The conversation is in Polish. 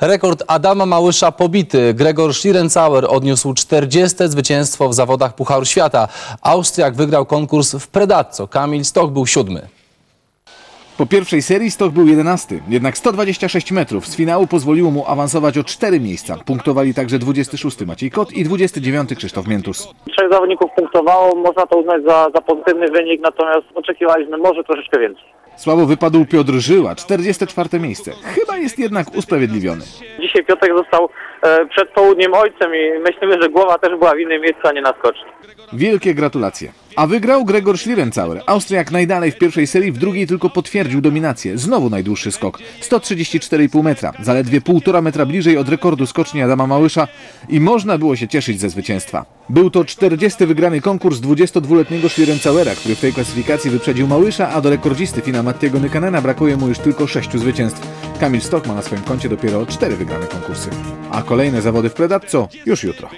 Rekord Adama Małysza pobity. Gregor Schlierenzauer odniósł 40. zwycięstwo w zawodach Pucharu Świata. Austriak wygrał konkurs w Predazzo. Kamil Stoch był 7. Po pierwszej serii Stoch był 11, jednak 126 metrów z finału pozwoliło mu awansować o 4 miejsca. Punktowali także 26. Maciej Kot i 29. Krzysztof Miętus. 3 zawodników punktowało, można to uznać za pozytywny wynik, natomiast oczekiwaliśmy może troszeczkę więcej. Słabo wypadł Piotr Żyła, 44. miejsce. Chyba jest jednak usprawiedliwiony. Dzisiaj Piotrek został przed południem ojcem i myślimy, że głowa też była w innym miejscu, a nie na skoczni. Wielkie gratulacje. A wygrał Gregor Schlierenzauer. Austriak najdalej w pierwszej serii, w drugiej tylko potwierdził dominację. Znowu najdłuższy skok. 134,5 metra. Zaledwie 1,5 metra bliżej od rekordu skoczni Adama Małysza i można było się cieszyć ze zwycięstwa. Był to 40. wygrany konkurs 22-letniego Schlierenzauera, który w tej klasyfikacji wyprzedził Małysza, a do rekordzisty Fina Mattiego Nykanena brakuje mu już tylko 6 zwycięstw. Kamil Stoch ma na swoim koncie dopiero 4 wygrane konkursy. A kolejne zawody w Predazzo już jutro.